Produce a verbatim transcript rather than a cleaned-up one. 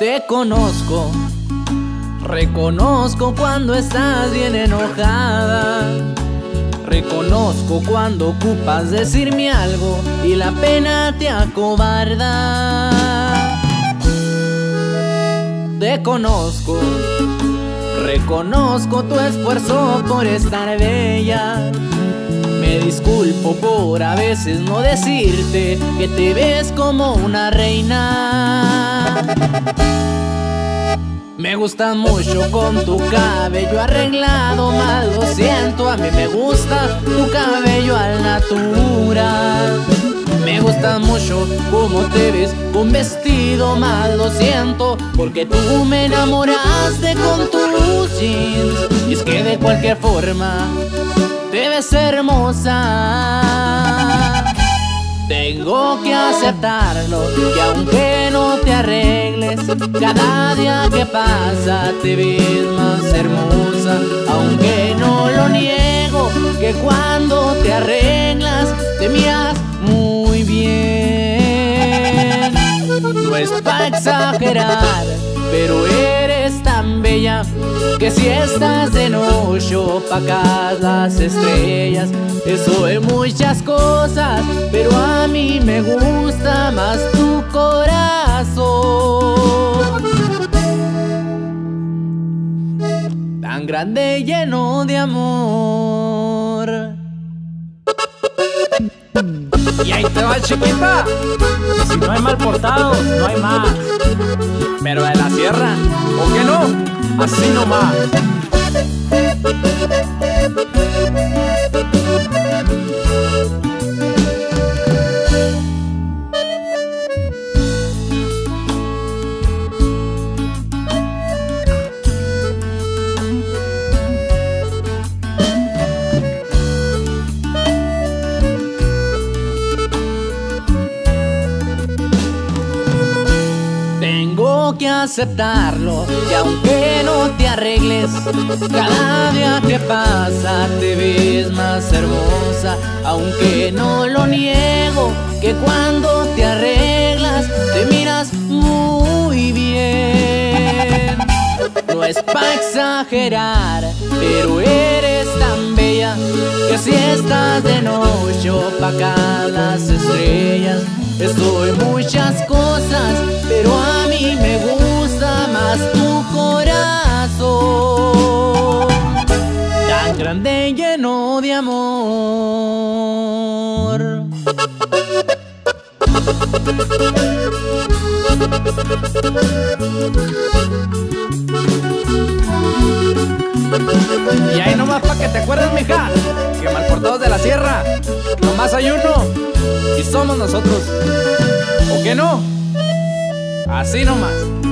Te conozco, reconozco cuando estás bien enojada. Reconozco cuando ocupas decirme algo y la pena te acobarda. Te conozco, reconozco tu esfuerzo por estar bella. Me disculpo por a veces no decirte que te ves como una reina. Me gusta mucho con tu cabello arreglado, más lo siento, a mí me gusta tu cabello al natural. Me gusta mucho cómo te ves con vestido, más lo siento, porque tú me enamoraste con tus jeans. Y es que de cualquier forma te ves hermosa. Tengo que aceptarlo, que aunque no te arregles, cada día que pasa te ves más hermosa. Aunque no lo niego, que cuando te arreglas te miras muy bien. No es para exagerar, pero eres tan bella que si estás de noche opacas las estrellas. Eso es muchas cosas, pero a mí me gusta más tu corazón. Tan grande y lleno de amor. Y ahí te va, chiquita. Si no hay mal portado, no hay más. Pero de la sierra, ¿por qué no? Así nomás. Tengo que aceptarlo, que aunque no te arregles, cada día que pasa te ves más hermosa. Aunque no lo niego, que cuando te arreglas te miras muy bien. No es para exagerar, pero eres tan bella que si estás de noche opacas las estrellas. Estoy muchas cosas, pero a mí me gusta más tu corazón. Tan grande y lleno de amor. Y ahí nomás pa' que te acuerdes, mija, que Malportados de la Sierra, nomás hay uno y somos nosotros, ¿o qué no? Así nomás.